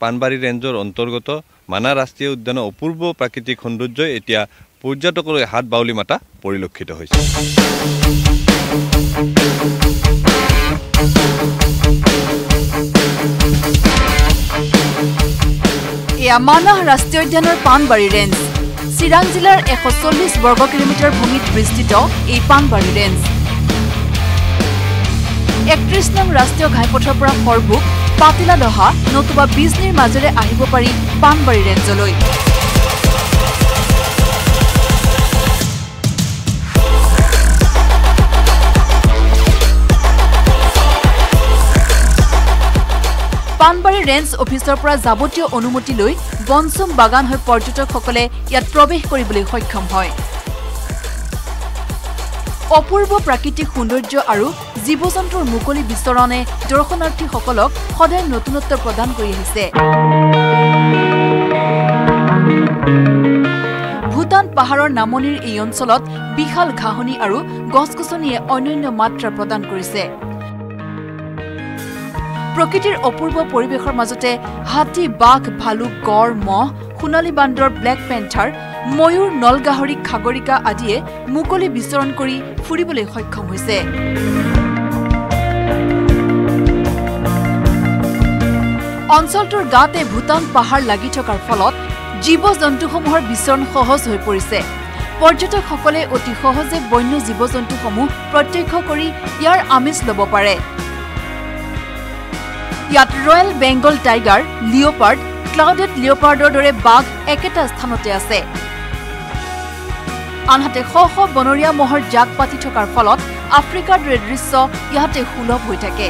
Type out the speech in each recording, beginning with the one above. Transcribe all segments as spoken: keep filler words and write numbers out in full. पानबारी ranger अंतर्गत माना राष्ट्रीय उद्यान अपूर्व प्राकृतिक सौंदर्य एतिया पर्यटक हाथ बाउली माता परिलक्षित होइसे। एया माना राष्ट्रीय उद्यान पानबारी रेंज चिरांग जिलार एक सौ चालीस वर्ग किलोमीटर भूमित विस्तृत ए पानबारी रेंज एकत्रिश नम राष्ट्रीय घाईपथर पर सरबुक पातिला दहा नतुबा बिजनीर माजेरे आहिब पारि पानबारी रेंजलै। पानबारी रेंज अफिसर पर जाबतीय अनुमति लै गनसुम बागान होय पर्यटक सकले यात प्रवेश करिबले सक्षम होय। अपूर्व प्राकृतिक सौंदर्य आरो जीवजंतुर मुकली विचरणे दर्शनार्थी सकलक सदाय नतुनत्व प्रदान करि आइसे। भूटान पहाड़र नामनिर এই অঞ্চলত বিশাল ঘাহনি আৰু গছগছনিয়ে অনন্য মাত্ৰা প্ৰদান কৰিছে। प्रकृतिर अपूर्व परिवेशर मजते हाथी बाघ भालुक गड़ मह सोनाली बान्दर ब्लैक पेंथर मयूर नलगाहरी खागरिका आदिए मुकली विचरण करी फुरिबले सक्षम होइसे। अंचलटोर गाते भूटान पहाड़ लगि थकार फलत जीव जंतुसमूहर विचरण सहज हो परिसे। पर्यटक सकले अति सहजे वन्य जीव जंतुसमूह प्रत्यक्ष करी यार आमेज लब पारे। ইয়াত royal Bengal tiger leopard clouded লিওপাৰ্ডৰ দৰে বাঘ একেটা স্থানতে আছে। আনহাতে শ শ বনৰীয়া মহৰ জাক পাতি থকাৰ ফলত আফ্ৰিকাৰ দৰে দৃশ্য ইয়াতে সুলভ হৈ থাকে।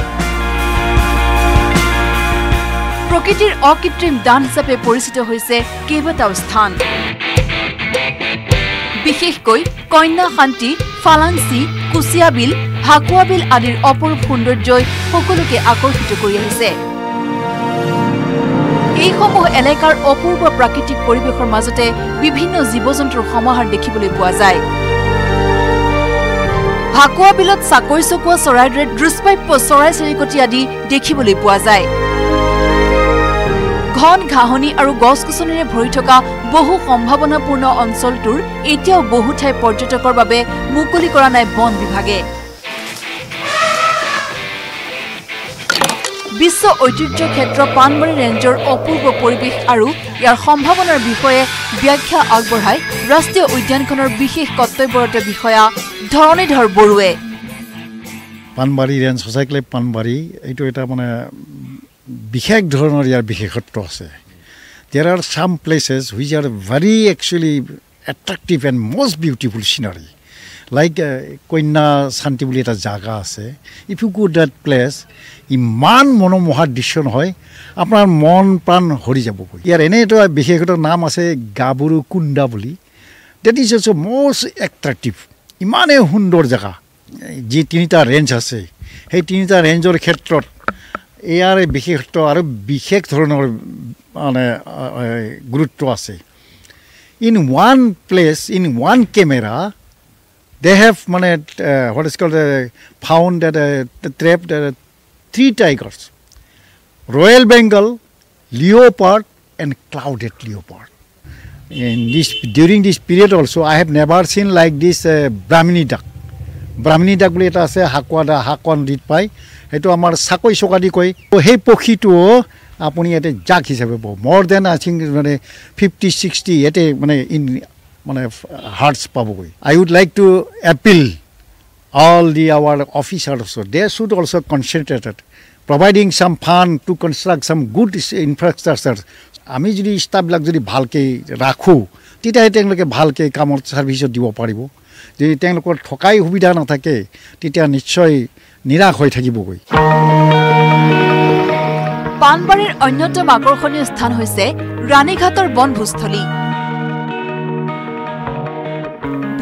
প্ৰকৃতিৰ অকৃত্ৰিম দান হিচাপে পৰিচিত হৈছে কেইবাটাও স্থান। বিশেষকৈ কন্যা শান্তি ফালাংচি কুচিয়া বিল हाकुआ बिल आदिर अपरूप सौंदर्यई सकलोके आकर्षित करि आइसे। एइসমূহ एलेकार अपूर्व प्राकृतिक परिवेशर मजते विभिन्न जीव जंतुर समाहार देखिबले पोआ जाय। हाकुआ बिलत साकरि चकुआ चराइदरे दृष्प्राप्य चराइ चिरिकटी आदि देखिबले पोआ जाय। घन घाहनी आरु गसगसनिरे भरि थका बहु सम्भावनापूर्ण अञ्चलटुर एतियाও बहु ठाই पर्यटকৰ বাবে মুকলি কৰা নাই বন বিভাগে। विश्व ऐतिह्य क्षेत्र पानबारी रेंजर अपूर्व परिवेश और यार सम्भावनार विषय व्याख्या आगबढ़ाय राष्ट्रीय उद्यानखनर विशेष कर्तव्यरत विषया धरणीधर बरुवे। पानबारी रेंज सचाइकले पानबारी एटो एटा माने विशेष धरणर यार विशेषत्व आछे। There are some places which are very actually attractive and most beautiful scenery like Kanya Shanti বুলি এটা জায়গা আছে। If you go that place ইমান মনোমোহা দৃশ্য নহয় আপনার মন প্রাণ হরি যাব। ইয়ার এনে এটা বিশেষ একটা নাম আছে গাবুরু কুন্ডা বুলি। That is also most attractive ইমানে সুন্দর জায়গা। যে তিনিটা রেঞ্জ আছে সেই তিনিটা রেঞ্জর ক্ষেত্রত ইয়ার বিশেষত্ব আৰু বিশেষ ধৰণৰ মানে গুরুত্ব আছে। In one place in one camera they have mane uh, what is called uh, found that uh, the trapped uh, three tigers, royal bengal leopard and clouded leopard. In this during this period also I have never seen like this uh, brahmini duck brahmini duck bule eta ase hakwada hakon dit pai hetu amar sakoi sokadi koi to he pokhi to apuni ate jak hisabe more than I think mane fifty sixty ate mane in माने hearts पाबोगे। I would like to appeal all the our officers they should also concentrated providing some fund to construct some good infrastructure. आम जो स्टाफबिल जो भालक राखो तैयार भालक कम service दी पारिबो। यदि थकाय सुविधा नाथाके निश्चय निराश हो थाकिबोगे। पानबारीर अन्यतम आकर्षणीय स्थान होइसे रानीघाटर वनभोजस्थली।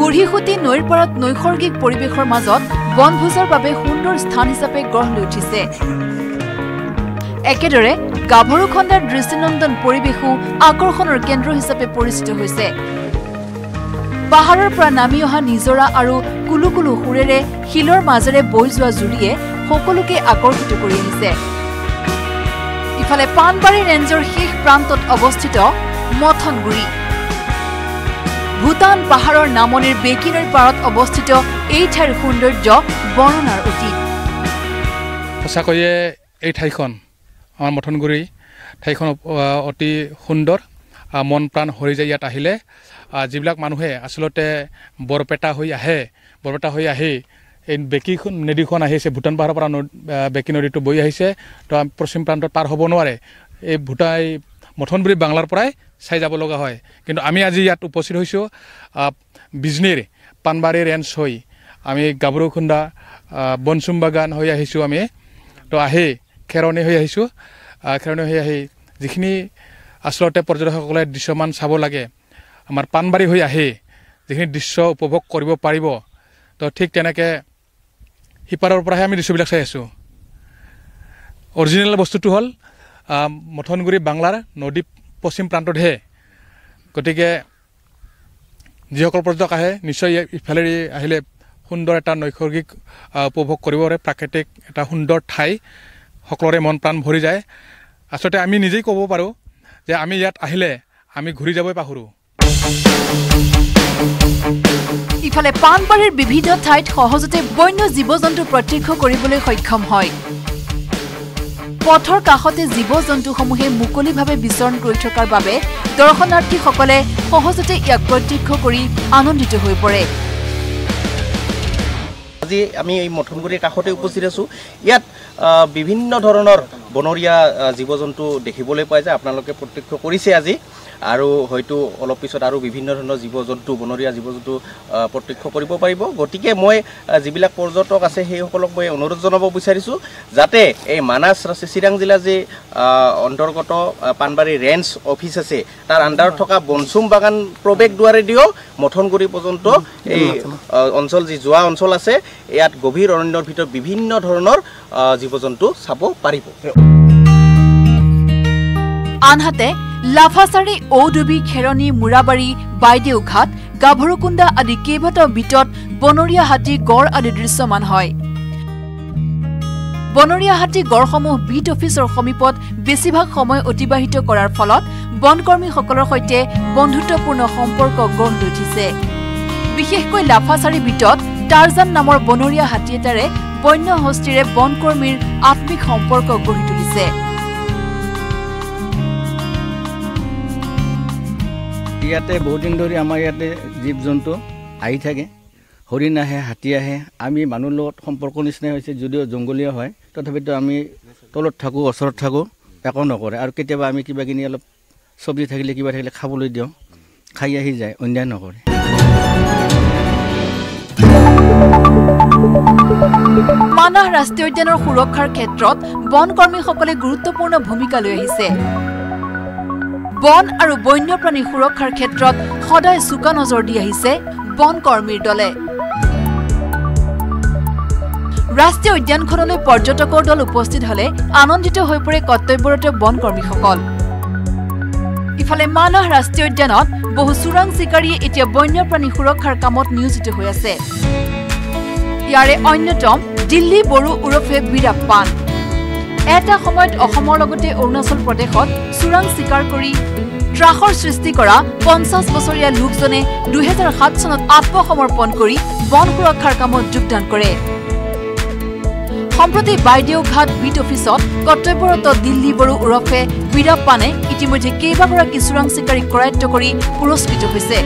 बुढ़ीखुटी नईर पारत नैसर्गिक परिवेशर मजत वनभोजर बारे सुंदर स्थान हिसाबे गढ़ लै उठिसे। एकेदरे गाभरुखण्डार दृष्टिनंदन परिवेशो आकर्षणर केंद्र हिसाबे परिचित होइसे। पहाड़र पर नामी अहा निजरा आरु कुलुकुलु हुरेरे हिलर माजेरे बहि जोवा जुरिए सकलोके आकर्षित करि आइसे। इफाले पानबारी रेंजर शेष प्रांतत अवस्थित मथनगुड़ी भूटान पहाड़र नामनिर बेकिनर पारत अवस्थित এই ঠাইৰ সৌন্দৰ্য বৰ্ণনাৰ অতীত। সঁচাকৈয়ে এই ঠাইখন আমাৰ মথনগুৰি ঠাইখন অতি সুন্দৰ মন প্ৰাণ হৈ যায়। ইয়াত আহিলে যিবিলাক মানুহে আচলতে বৰপেটা হৈ আহে বৰপেটা হৈ আহি এই বেকিখন নদীখন আহিছে ভূটান পাহাৰৰ পৰা বেকি নদীটো বৈ আহিছে তো পশ্চিম প্ৰান্তত পাৰ হ'ব নোৱাৰে। এই ভূটাই মথনগুৰি বাংলাৰ পৰাই চাই যাব লগা হয়, কিন্তু আমি আজি ইয়াত উপস্থিত হৈছোঁ বিজনীৰ পানবাৰী ৰেঞ্জ হৈ আমি গাবৰুখুন্দা বনচুম বাগান হৈ আহিছোঁ। আমি তো আহি খেৰণী হৈ আহিছোঁ, খেৰণী হৈ আহি যিখিনি আচলতে পৰ্যটকসকলে দৃশ্যমান চাব লাগে আমাৰ পানবাৰী হৈ আহি যিখিনি দৃশ্য উপভোগ কৰিব পাৰিব তো ঠিক তেনেকৈ সিপাৰৰ পৰাহে আমি দৃশ্যবিলাক চাই আছোঁ। অৰিজিনেল বস্তুটো হ'ল মথনগুৰি বাংলাৰ নদী পশ্চিম প্ৰান্ততহে, গতিকে যিসকল পৰ্যটক আহে নিশ্চয় ইফালে আহিলে সুন্দৰ এটা নৈসৰ্গিক উপভোগ কৰিব পাৰে। প্ৰাকৃতিক এটা সুন্দৰ ঠাই সকলোৰে মন প্ৰাণ ভৰি যায়। আচলতে আমি নিজেই ক'ব পাৰোঁ যে আমি ইয়াত আহিলে আমি ঘূৰি যাবই পাহৰোঁ। ইফালে পানবাৰীৰ বিভিন্ন ঠাইত সহজতে বন্য জীৱ জন্তু প্ৰত্যক্ষ কৰিবলৈ সক্ষম হয়। পথৰ কাষতে জীৱ জন্তুসমূহে মুকলিভাৱে বিচৰণ কৰি থকাৰ বাবে দৰ্শনাৰ্থীসকলে সহজতে ইয়াক প্ৰত্যক্ষ কৰি আনন্দিত হৈ পৰে। আজি আমি এই মথনগুৰিৰ কাষতে উপস্থিত আছোঁ। ইয়াত বিভিন্ন ধৰণৰ বনৰীয়া জীৱ জন্তু দেখিবলৈ পাই যায়, আপোনালোকে প্ৰত্যক্ষ কৰিছে আজি আৰু হয়তো অলপ পিছত আৰু বিভিন্ন ধৰণৰ জীৱ জন্তু বনৰীয়া জীৱ জন্তু প্ৰত্যক্ষ কৰিব পাৰিব। গতিকে মই যিবিলাক পৰ্যটক আছে সেইসকলক মই অনুৰোধ জনাব বিচাৰিছোঁ যাতে এই মানাস চিৰাং জিলা যে অন্তৰ্গত পানবাৰী ৰেঞ্জ অফিচ আছে তাৰ আণ্ডাৰত থকা বনচুম বাগান প্ৰৱেশ দুৱাৰে দিও মথনগুৰি পৰ্যন্ত এই অঞ্চল যি যোৱা অঞ্চল আছে ইয়াত গভীৰ অৰণ্যৰ ভিতৰত বিভিন্ন ধৰণৰ জীৱ জন্তু চাব পাৰিব। আনহাতে লাফাচাৰী ঔডুবি খেৰণী মুৰাবাৰী বাইদেউঘাট গাভৰুকুণ্ডা আদি কেইবাটাও বিটত বনৰীয়া হাতী গড় আদি দৃশ্যমান হয়। বনৰীয়া হাতী গড়সমূহ বিট অফিচৰ সমীপত বেছিভাগ সময় অতিবাহিত কৰাৰ ফলত বনকৰ্মীসকলৰ সৈতে বন্ধুত্বপূৰ্ণ সম্পৰ্ক গঢ় লৈ উঠিছে। বিশেষকৈ লাফাচাৰী বিটত টাৰ্জান নামৰ বনৰীয়া হাতী এটাৰে বন্য হস্তীৰে বনকৰ্মীৰ আত্মিক সম্পৰ্ক গঢ়ি তুলিছে। ইয়াতে বহুত দিন ধৰি আমাৰ ইয়াতে জীৱ জন্তু আহি থাকে, হৰিণ আহে, হাতী আহে। আমি মানুহৰ লগত সম্পৰ্ক নিচিনাই হৈছে, যদিও জংঘলীয়া হয় তথাপিতো আমি তলত থাকোঁ ওচৰত থাকোঁ, একো নকৰে। আৰু কেতিয়াবা আমি কিবা কিনি অলপ চব্জি থাকিলে কিবা থাকিলে খাবলৈ দিওঁ, খাই আহি যায়, অন্যায় নকৰে। মানাহ ৰাষ্ট্ৰীয় উদ্যানৰ সুৰক্ষাৰ ক্ষেত্ৰত বনকৰ্মীসকলে গুৰুত্বপূৰ্ণ ভূমিকা লৈ আহিছে। বন আৰু বন্যপ্ৰাণী সুৰক্ষাৰ ক্ষেত্ৰত সদায় চোকা নজৰ দি আহিছে বনকৰ্মীৰ দলে। ৰাষ্ট্ৰীয় উদ্যানখনলৈ পৰ্যটকৰ দল উপস্থিত হলে আনন্দিত হৈ পৰে কৰ্তব্যৰত বনকৰ্মীসকল। ইফালে মানাহ ৰাষ্ট্ৰীয় উদ্যানত বহু চোৰাং চিকাৰীয়ে এতিয়া বন্যপ্ৰাণী সুৰক্ষাৰ কামত নিয়োজিত হৈ আছে। ইয়াৰে অন্যতম দিল্লী বড়ো ওৰফে বীৰাপ্পান। এটা সময়ত অসমৰ লগতে অৰুণাচল প্ৰদেশত চোৰাং চিকাৰ কৰি ত্ৰাসৰ সৃষ্টি কৰা পঞ্চাছ বছৰীয়া লোকজনে দুহেজাৰ সাত চনত আত্মসমৰ্পণ কৰি বন সুৰক্ষাৰ কামত যোগদান কৰে। সম্প্ৰতি বাইদেউঘাট বিট অফিচত কৰ্তব্যৰত দিল্লী বড়ো ওৰফে বীৰাপ্পানে ইতিমধ্যে কেইবাগৰাকী চোৰাং চিকাৰীক কৰায়ত্ব কৰি পুৰস্কৃত হৈছে।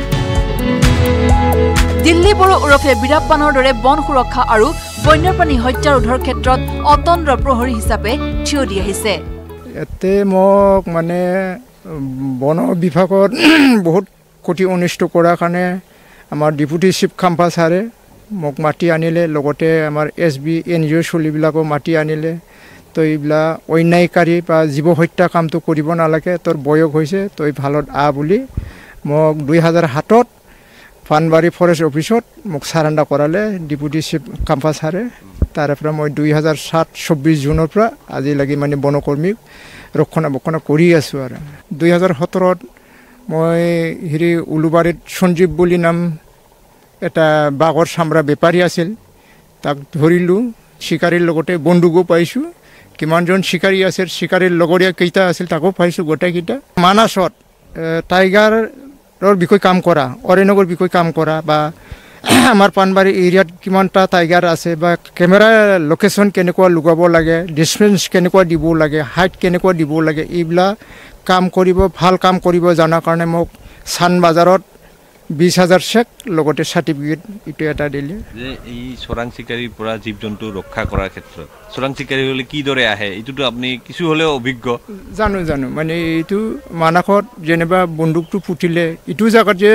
দিল্লী বড়ো ওৰফে বীৰাপ্পানৰ দৰে বন সুৰক্ষা আৰু বন্যপ্ৰাণী হত্যা ৰোধৰ ক্ষেত্ৰত অতন্দ্ৰ প্ৰহৰী হিচাপে থিয় দি আহিছে। ইয়াতে মোক মানে বন বিভাগত বহুত ক্ষতি অনিষ্ট কৰাৰ কাৰণে আমাৰ ডিপুটি চিফ খাম্পা ছাৰে মোক মাতি আনিলে, লগতে আমাৰ S B N G O' চলিবিলাকো মাতি আনিলে। তই এইবিলাক অন্যায়কাৰী বা জীৱ হত্যা কামটো কৰিব নালাগে, তোৰ বয়স হৈছে, তই ভালত আহ বুলি মোক দুই হাজাৰ সাতত পানবাৰী ফৰেষ্ট অফিচত মোক চাৰেণ্ডাৰ কৰালে ডিপুটি চিফ খাম্পা ছাৰে। তাৰে পৰা মই দুই হাজাৰ সাত চৌব্বিছ জুনৰ পৰা আজিলৈকে মানে বনকৰ্মীক ৰক্ষণাবেক্ষণ কৰি আছোঁ। আৰু দুই হাজাৰ সোতৰত মই হেৰি উলুবাৰীত সঞ্জীৱ বুলি নাম এটা বাঘৰ চামৰা বেপাৰী আছিল, তাক ধৰিলোঁ। চিকাৰীৰ লগতে বন্দুকো পাইছোঁ, किमानजन शिकारी आसिल शिकारीर लगरिया केइटा आसिल ताको पाइछु गोटे केइटा मानासत टाइगारर बिखय काम करा अरण्यगर बिखय काम करा बा आमार पानबारी एरियात किमानटा टाइगार आसे बा केमेरा लोकेशन केनेकुवा लुगाबो लागे डिस्टेंस केनेकुवा दिबो लागे हाइट केनेकुवा दिबो लागे इबला काम करिबो ভাল काम करिबो जाना कारणे मक सान बाजारत बीस हजार शेक लगते सर्टिफिकेट इटा एटा दिले जे ई सोरांग शिकारी पुरा जीव जंतु रक्षा करार क्षेत्र सोरांग शिकारी हले की दरे आहे इटुतो आपनि किछु हले अभिज्ञ जानु जानु माने इटु मानाखत जेनेबा बंदूक टु फुटिले इटु जगत जे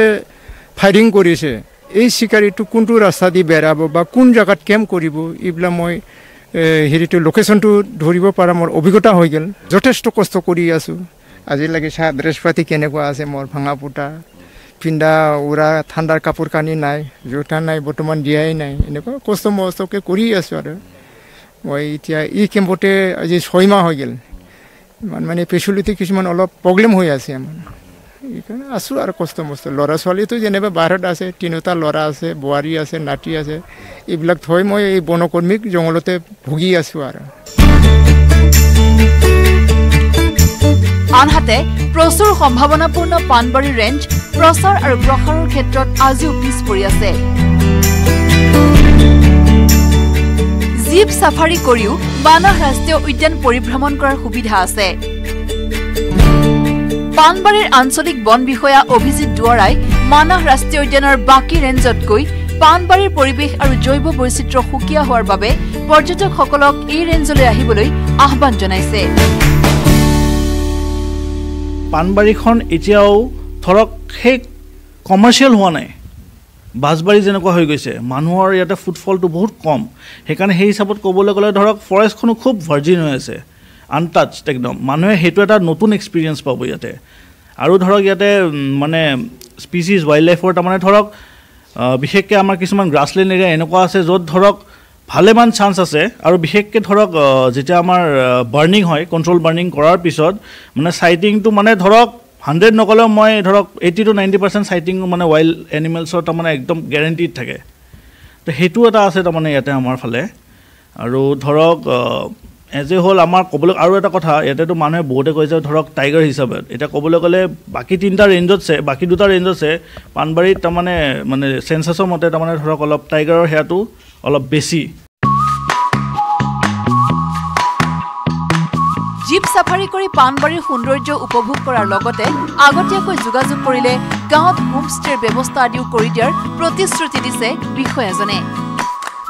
फायरिंग करिसे ए शिकारी टु कुनटु रास्ता दि बेराबो बा कुन जगत केम करिबो इब्ला मय हेरिटु लोकेशन टु धरिबो पारा मोर अभिज्ञता होइ गेल जथेष्ट कष्ट करि आसु আজি লাগি सा दृश्यपाती केनेकुवा आसे मोर भांगा फुटा फिंदा उरा ठाण्डार कपूर कानी नाई जोटा नाई बर्तमान दियाई नाई एनेको कष्ट मस्तके करि आसो आरो মই ইতিয়া ই কেম্পতে আজি ছয় মাহ হৈ গেল মান মানে পেছুলিতে কিছুমান অলপ প্ৰব্লেম হৈ আছে আমাৰ ইকাৰণে আছো আৰু কষ্ট মস্ত লৰা ছোৱালীটো যেনেবা বাহিৰত আছে তিনিটা লৰা আছে বোৱাৰী আছে নাতি আছে এইবিলাক থৈ মই এই বনকৰ্মীক জংগলতে ভুগি আছো আৰু আনহাতে প্ৰচুৰ সম্ভাৱনাপূৰ্ণ পানবাৰী ৰেঞ্জ প্ৰচাৰ আৰু প্ৰসাৰৰ ক্ষেত্ৰত আজিও পিছ পৰি আছে। জীপ সাফাৰী কৰিও মানাহ ৰাষ্ট্ৰীয় উদ্যান পৰিভ্ৰমণ কৰাৰ সুবিধা আছে। পানবাৰীৰ আঞ্চলিক বন বিষয়া অভিজিত দুৱাৰাই মানাহ ৰাষ্ট্ৰীয় উদ্যানৰ বাকী ৰেঞ্জতকৈ পানবাৰীৰ পৰিৱেশ আৰু জৈৱ বৈচিত্ৰ্য সুকীয়া হোৱাৰ বাবে পৰ্যটকসকলক এই ৰেঞ্জলৈ আহিবলৈ আহ্বান জনাইছে। পানবাৰীখন এতিয়াও ধৰক সেই কমাৰ্চিয়েল হোৱা নাই বাজবাৰী যেনেকুৱা হৈ গৈছে মানুহৰ ইয়াতে ফুটফলটো বহুত কম সেইকাৰণে সেই হিচাপত ক'বলৈ গ'লে ধৰক ফৰেষ্টখনো খুব ভাৰ্জিন হৈ আছে আনটাচড একদম মানুহে হেতু এটা নতুন এক্সপেৰিয়েন্স পাব ইয়াতে আৰু ধৰক ইয়াতে মানে স্পিচিজ ৱাইল্ড লাইফৰ মানে ধৰক বিশেষকৈ আমাৰ কিছুমান গ্ৰাছলেণ্ড এৰিয়া এনেকুৱা আছে য'ত ধৰক ভালেমান চান্স আছে আৰু বিশেষকৈ ধৰক যেতিয়া আমাৰ বাৰ্ণিং হয় কণ্ট্ৰল বাৰ্ণিং কৰাৰ পিছত মানে চাইটিংটো মানে ধৰক হান্ড্ৰেড নকলেও মই ধৰক eighty to ninety percent sighting মানে ৱাইল্ড এনিমেলছৰ তাৰমানে একদম গেৰেণ্টিড থাকে তো সেইটো এটা আছে তাৰমানে ইয়াতে আমাৰ ফালে আৰু ধৰক এজ এ হ'ল আমাৰ ক'বলৈ আৰু এটা কথা ইয়াতেতো মানুহে বহুতে কৈছে ধৰক টাইগাৰ হিচাপে এতিয়া ক'বলৈ গ'লে বাকী তিনিটা ৰেঞ্জত আছে বাকী দুটা ৰেঞ্জ আছে পানবাৰীত তাৰমানে মানে চেঞ্চাছৰ মতে তাৰমানে ধৰক অলপ টাইগাৰৰ হেয়াটো অলপ বেছি জীপ সাফাৰি কৰি পানবাৰীৰ সৌন্দৰ্য উপভোগ কৰাৰ লগতে আগতীয়াকৈ যোগাযোগ কৰিলে গাঁৱত হোমষ্টেৰ ব্যৱস্থা আদিও কৰি দিয়াৰ প্ৰতিশ্ৰুতি দিছে বিষয়াজনে।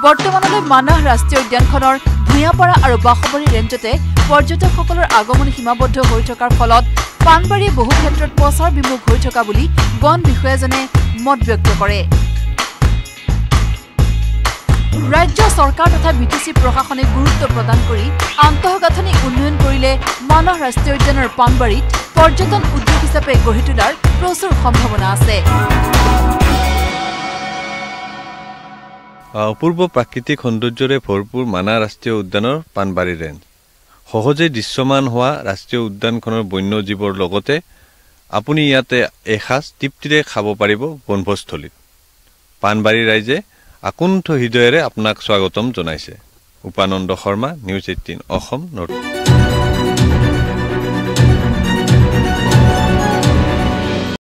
বৰ্তমানলৈ মানাহ ৰাষ্ট্ৰীয় উদ্যানখনৰ ভূঞাপাৰা আৰু বাসবাৰী ৰেঞ্জতে পৰ্যটকসকলৰ আগমন সীমাবদ্ধ হৈ থকাৰ ফলত পানবাৰীয়ে বহু ক্ষেত্ৰত প্ৰচাৰ বিমুখ হৈ থকা বুলি বন বিষয়াজনে মত ব্যক্ত কৰে। राज्य सरकार तथा बीटीसी प्रशासने गुरुत्व प्रदान करी आंतःगाँथनी उन्नयन करिले मानाह राष्ट्रीय उद्यानर पानबारीत पर्यटन उद्योग हिसापे गढ़ी तोलार प्रचुर सम्भावना आछे। अपूर्व प्राकृतिक सौंदर्यरे भरपूर मानाह राष्ट्रीय उद्यानर पानबारी रेंज सहजे दृश्यमान हुआ राष्ट्रीय उद्यानखनर वन्य जीवर लगते आपुनि इयाते एसाज तृप्तिरे खाब पारिब वनभोजस्थलीत पानबारी राइजे आकुंठ हृदयरे आपनाक स्वागतम जनाइसे। Upananda Sharma, news eighteen Assam north.